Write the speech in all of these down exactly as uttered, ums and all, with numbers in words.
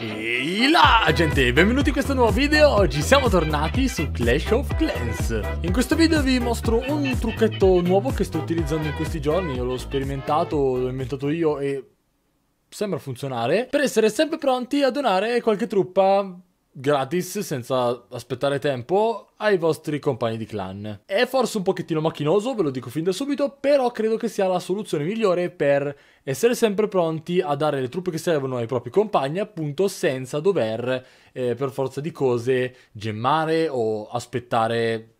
Ehi là gente, benvenuti in questo nuovo video. Oggi siamo tornati su Clash of Clans. In questo video vi mostro un trucchetto nuovo che sto utilizzando in questi giorni. Io l'ho sperimentato, l'ho inventato io e sembra funzionare. Per essere sempre pronti a donare qualche truppa gratis, senza aspettare tempo, ai vostri compagni di clan. È forse un pochettino macchinoso, ve lo dico fin da subito, però credo che sia la soluzione migliore per essere sempre pronti a dare le truppe che servono ai propri compagni, appunto, senza dover eh, per forza di cose gemmare o aspettare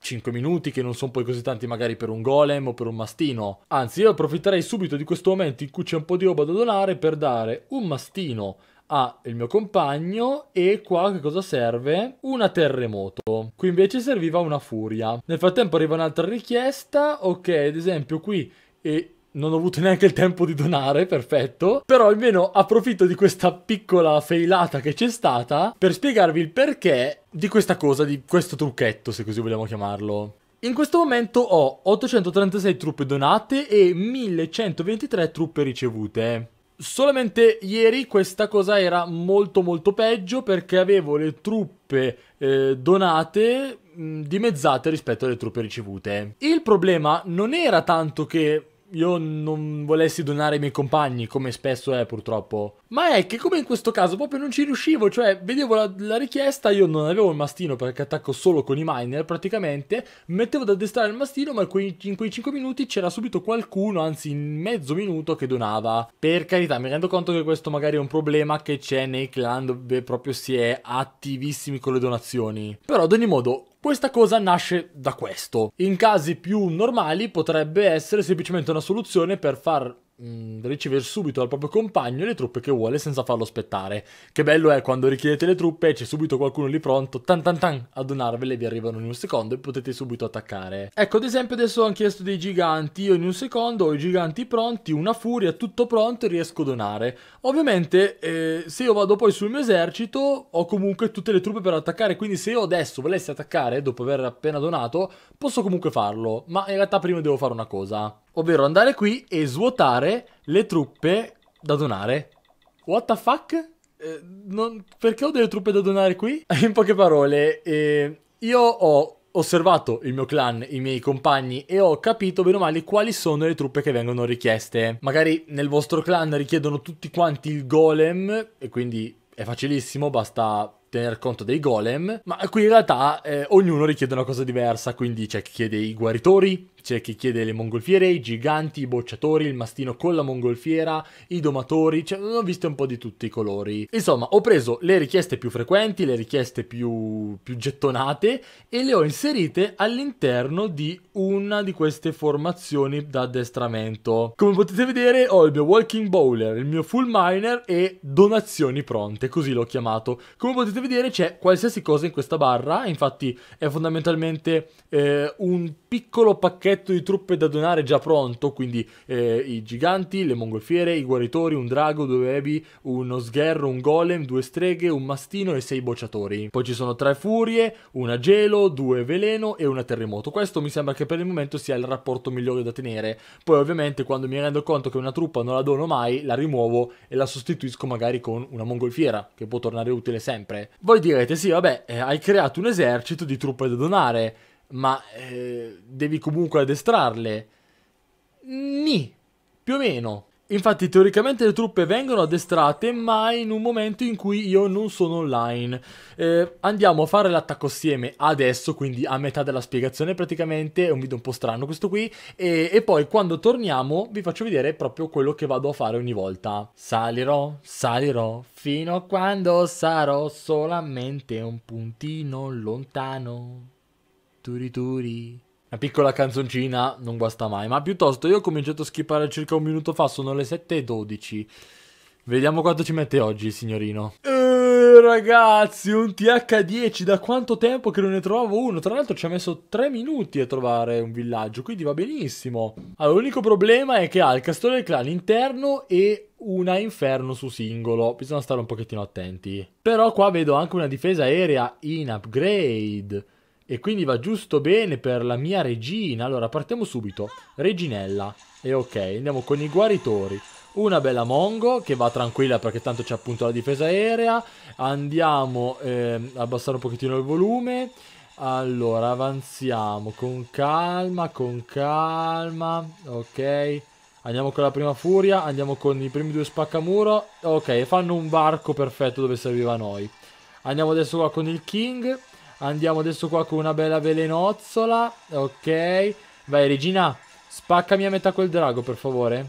cinque minuti, che non sono poi così tanti magari per un golem o per un mastino. Anzi, io approfitterei subito di questo momento in cui c'è un po' di roba da donare per dare un mastino a il mio compagno. E qua che cosa serve? Una terremoto. Qui invece serviva una furia. Nel frattempo arriva un'altra richiesta. Ok, ad esempio qui e non ho avuto neanche il tempo di donare, perfetto. Però almeno approfitto di questa piccola failata che c'è stata per spiegarvi il perché di questa cosa, di questo trucchetto, se così vogliamo chiamarlo. In questo momento ho ottocentotrentasei truppe donate e millecentoventitré truppe ricevute. Solamente ieri questa cosa era molto molto peggio, perché avevo le truppe eh, donate mh, dimezzate rispetto alle truppe ricevute. Il problema non era tanto che io non volessi donare ai miei compagni, come spesso è purtroppo, ma è che come in questo caso proprio non ci riuscivo. Cioè vedevo la, la richiesta, io non avevo il mastino perché attacco solo con i miner praticamente. Mettevo ad addestrare il mastino, ma in quei cinque minuti c'era subito qualcuno, anzi in mezzo minuto, che donava. Per carità, mi rendo conto che questo magari è un problema che c'è nei clan dove proprio si è attivissimi con le donazioni. Però ad ogni modo questa cosa nasce da questo. In casi più normali potrebbe essere semplicemente una soluzione per far mm, ricevere subito al proprio compagno le truppe che vuole senza farlo aspettare. Che bello è quando richiedete le truppe, c'è subito qualcuno lì pronto, tan tan tan, a donarvele, vi arrivano in un secondo e potete subito attaccare. Ecco, ad esempio adesso hanno chiesto dei giganti, io in un secondo ho i giganti pronti, una furia, tutto pronto, e riesco a donare. Ovviamente eh, se io vado poi sul mio esercito ho comunque tutte le truppe per attaccare, quindi se io adesso volessi attaccare dopo aver appena donato posso comunque farlo, ma in realtà prima devo fare una cosa, ovvero andare qui e svuotare le truppe da donare. What the fuck? Eh, non... Perché ho delle truppe da donare qui? In poche parole, eh, io ho osservato il mio clan, i miei compagni, e ho capito bene o male quali sono le truppe che vengono richieste. Magari nel vostro clan richiedono tutti quanti il golem, e quindi è facilissimo, basta tener conto dei golem, ma qui in realtà eh, ognuno richiede una cosa diversa, quindi c'è chi chiede i guaritori, c'è chi chiede le mongolfiere, i giganti, i bocciatori, il mastino con la mongolfiera, i domatori, cioè ho visto un po' di tutti i colori. Insomma, ho preso le richieste più frequenti, le richieste più, più gettonate, e le ho inserite all'interno di una di queste formazioni da addestramento. Come potete vedere ho il mio walking bowler, il mio full miner e donazioni pronte, così l'ho chiamato. Come potete vedere c'è qualsiasi cosa in questa barra, infatti è fondamentalmente eh, un piccolo pacchetto di truppe da donare già pronto, quindi eh, i giganti, le mongolfiere, i guaritori, un drago, due ebi, uno sgherro, un golem, due streghe, un mastino e sei bocciatori. Poi ci sono tre furie, una gelo, due veleno e una terremoto. Questo mi sembra che per il momento sia il rapporto migliore da tenere. Poi ovviamente quando mi rendo conto che una truppa non la dono mai, la rimuovo e la sostituisco magari con una mongolfiera, che può tornare utile sempre. Voi direte, sì vabbè, eh, hai creato un esercito di truppe da donare, ma eh, devi comunque addestrarle. Ni, più o meno. Infatti teoricamente le truppe vengono addestrate, ma in un momento in cui io non sono online. eh, Andiamo a fare l'attacco assieme adesso, quindi a metà della spiegazione praticamente. È un video un po' strano questo qui, e, e poi quando torniamo vi faccio vedere proprio quello che vado a fare ogni volta. Salirò, salirò fino a quando sarò solamente un puntino lontano. Turi turi. Una piccola canzoncina non guasta mai, ma piuttosto io ho cominciato a skippare circa un minuto fa, sono le sette e dodici. Vediamo quanto ci mette oggi, signorino. Eh, ragazzi, un T H dieci, da quanto tempo che non ne trovavo uno? Tra l'altro ci ha messo tre minuti a trovare un villaggio, quindi va benissimo. Allora, l'unico problema è che ha il castello del clan interno e una inferno su singolo, bisogna stare un pochettino attenti. Però qua vedo anche una difesa aerea in upgrade, e quindi va giusto bene per la mia regina. Allora partiamo subito. Reginella. E ok, andiamo con i guaritori. una bella Mongo che va tranquilla perché tanto c'è appunto la difesa aerea. Andiamo eh, a abbassare un pochettino il volume. Allora avanziamo con calma, con calma. Ok, andiamo con la prima furia, andiamo con i primi due spaccamuro. Ok, fanno un varco perfetto dove serviva a noi. Andiamo adesso qua con il King. Andiamo adesso qua con una bella velenozzola. Ok, vai regina, spaccami a metà quel drago per favore.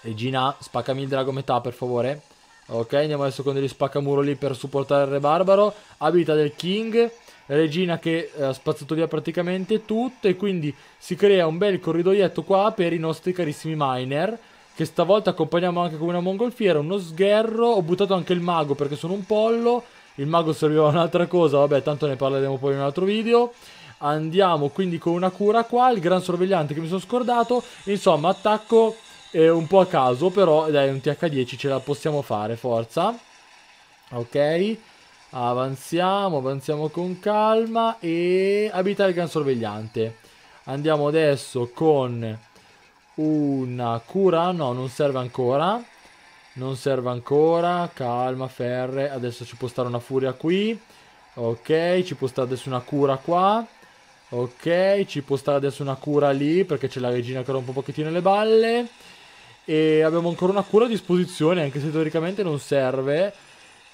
Regina, spaccami il drago a metà per favore. Ok, andiamo adesso con degli spaccamuro lì per supportare il re barbaro. Abilità del King. Regina che ha spazzato via praticamente tutto, e quindi si crea un bel corridoietto qua per i nostri carissimi miner, che stavolta accompagniamo anche con una mongolfiera, uno sgherro. Ho buttato anche il mago perché sono un pollo, il mago serviva a un'altra cosa, vabbè tanto ne parleremo poi in un altro video. Andiamo quindi con una cura qua, il gran sorvegliante che mi sono scordato. Insomma attacco eh, un po' a caso, però dai, un T H dieci ce la possiamo fare, forza. Ok, avanziamo, avanziamo con calma e abitare il gran sorvegliante. Andiamo adesso con una cura, no non serve ancora, non serve ancora, calma Ferre, adesso ci può stare una furia qui, ok, ci può stare adesso una cura qua, ok, ci può stare adesso una cura lì perché c'è la regina che rompe un pochettino le balle, e abbiamo ancora una cura a disposizione anche se teoricamente non serve.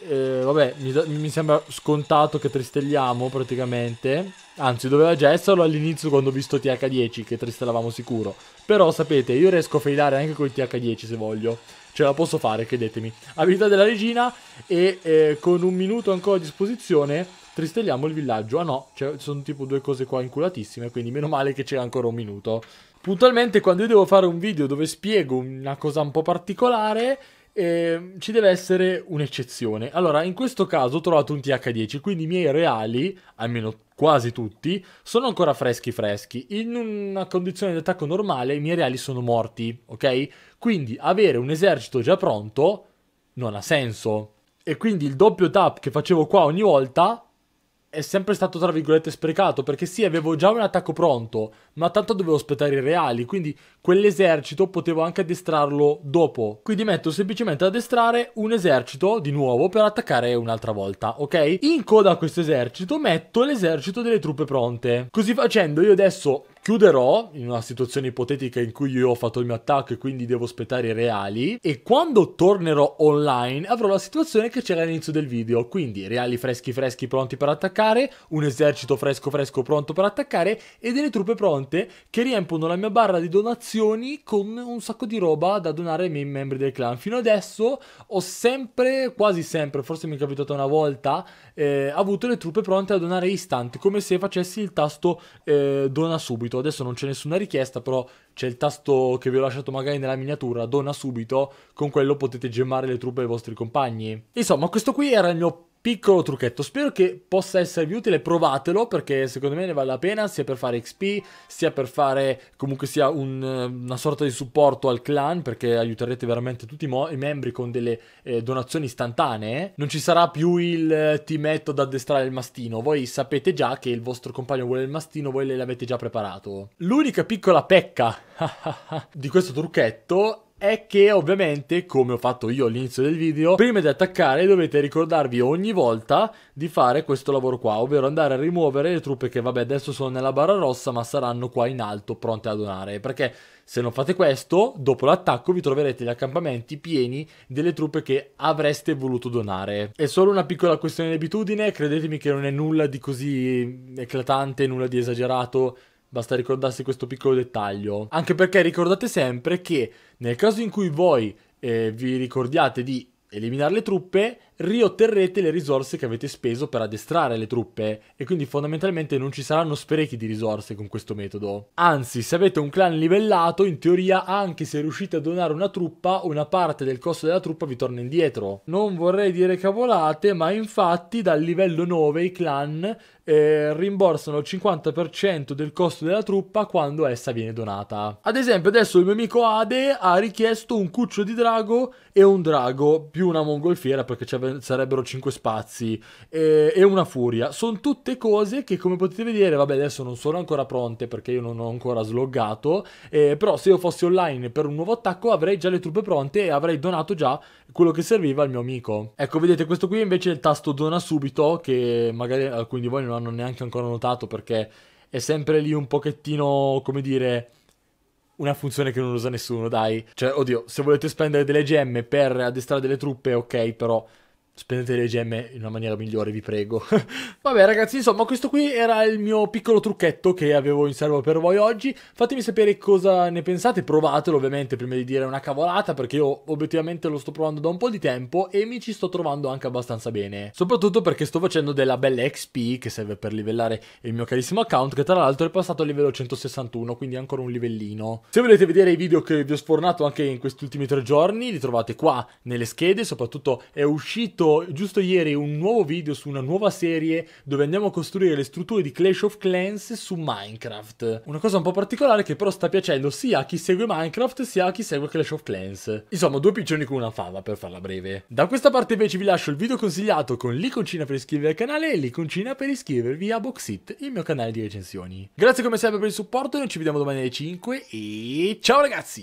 Eh, vabbè, mi, mi sembra scontato che tristelliamo praticamente. Anzi, doveva già esserlo all'inizio quando ho visto T H dieci, che tristellavamo sicuro. Però sapete, io riesco a failare anche con il T H dieci se voglio. Ce la posso fare, credetemi. Abilità della regina e eh, con un minuto ancora a disposizione tristelliamo il villaggio. Ah no, cioè, sono tipo due cose qua inculatissime, quindi meno male che c'è ancora un minuto. Puntualmente quando io devo fare un video dove spiego una cosa un po' particolare... Eh, ci deve essere un'eccezione. Allora in questo caso ho trovato un T H dieci, quindi i miei reali, almeno quasi tutti, sono ancora freschi freschi. In una condizione di attacco normale i miei reali sono morti, ok? Quindi avere un esercito già pronto non ha senso, e quindi il doppio tap che facevo qua ogni volta è sempre stato tra virgolette sprecato, perché sì, avevo già un attacco pronto, ma tanto dovevo aspettare i reali, quindi quell'esercito potevo anche addestrarlo dopo. Quindi metto semplicemente ad addestrare un esercito di nuovo per attaccare un'altra volta, ok? In coda a questo esercito metto l'esercito delle truppe pronte. Così facendo io adesso chiuderò in una situazione ipotetica in cui io ho fatto il mio attacco e quindi devo aspettare i reali, e quando tornerò online avrò la situazione che c'era all'inizio del video, quindi reali freschi freschi pronti per attaccare, un esercito fresco fresco pronto per attaccare e delle truppe pronte che riempono la mia barra di donazioni con un sacco di roba da donare ai miei membri del clan. Fino adesso ho sempre, quasi sempre, forse mi è capitata una volta, eh, avuto le truppe pronte a donare istante, come se facessi il tasto eh, dona subito. Adesso non c'è nessuna richiesta, però c'è il tasto che vi ho lasciato magari nella miniatura, dona subito, con quello potete gemmare le truppe ai vostri compagni. Insomma, questo qui era il mio piccolo trucchetto, spero che possa esservi utile, provatelo perché secondo me ne vale la pena, sia per fare X P, sia per fare comunque sia un, una sorta di supporto al clan, perché aiuterete veramente tutti i, i membri con delle eh, donazioni istantanee. Non ci sarà più il eh, ti metto ad addestrare il mastino, voi sapete già che il vostro compagno vuole il mastino, voi l'avete già preparato. L'unica piccola pecca di questo trucchetto è che ovviamente, come ho fatto io all'inizio del video, prima di attaccare dovete ricordarvi ogni volta di fare questo lavoro qua, ovvero andare a rimuovere le truppe che vabbè adesso sono nella barra rossa ma saranno qua in alto pronte a donare, perché se non fate questo dopo l'attacco vi troverete gli accampamenti pieni delle truppe che avreste voluto donare. È solo una piccola questione di abitudine, credetemi che non è nulla di così eclatante, nulla di esagerato. Basta ricordarsi questo piccolo dettaglio, anche perché ricordate sempre che nel caso in cui voi eh, vi ricordiate di eliminare le truppe, riotterrete le risorse che avete speso per addestrare le truppe, e quindi fondamentalmente non ci saranno sprechi di risorse con questo metodo. Anzi, se avete un clan livellato, in teoria anche se riuscite a donare una truppa, una parte del costo della truppa vi torna indietro. Non vorrei dire cavolate, ma infatti dal livello nove i clan Eh, rimborsano il cinquanta per cento del costo della truppa quando essa viene donata. Ad esempio adesso il mio amico Ade ha richiesto un cuccio di drago e un drago più una mongolfiera, perché c'è sare sarebbero cinque spazi e, e una furia. Sono tutte cose che, come potete vedere, vabbè, adesso non sono ancora pronte perché io non ho ancora sloggato, eh, però se io fossi online per un nuovo attacco avrei già le truppe pronte e avrei donato già quello che serviva al mio amico. Ecco, vedete, questo qui invece è il tasto dona subito, che magari alcuni di voi non hanno neanche ancora notato perché è sempre lì un pochettino, come dire, una funzione che non usa nessuno, dai. Cioè, oddio, se volete spendere delle gemme per addestrare delle truppe, ok, però spendete le gemme in una maniera migliore, vi prego. Vabbè ragazzi, insomma, questo qui era il mio piccolo trucchetto che avevo in serbo per voi oggi. Fatemi sapere cosa ne pensate, provatelo ovviamente prima di dire una cavolata, perché io obiettivamente lo sto provando da un po' di tempo e mi ci sto trovando anche abbastanza bene, soprattutto perché sto facendo della bella X P che serve per livellare il mio carissimo account, che tra l'altro è passato al livello centosessantuno, quindi ancora un livellino. Se volete vedere i video che vi ho sfornato anche in questi ultimi tre giorni, li trovate qua nelle schede. Soprattutto è uscito giusto ieri un nuovo video su una nuova serie dove andiamo a costruire le strutture di Clash of Clans su Minecraft, una cosa un po' particolare che però sta piacendo sia a chi segue Minecraft sia a chi segue Clash of Clans. Insomma, due piccioni con una fava, per farla breve. Da questa parte invece vi lascio il video consigliato con l'iconcina per iscrivervi al canale e l'iconcina per iscrivervi a Boxit, il mio canale di recensioni. Grazie come sempre per il supporto, noi ci vediamo domani alle cinque e ciao ragazzi!